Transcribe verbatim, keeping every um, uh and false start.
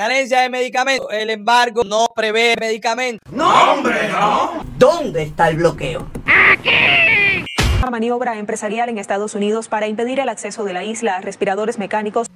Carencia de medicamentos. El embargo no prevé medicamentos. ¡No, hombre, no! ¿Dónde está el bloqueo? ¡Aquí! Una maniobra empresarial en Estados Unidos para impedir el acceso de la isla a respiradores mecánicos.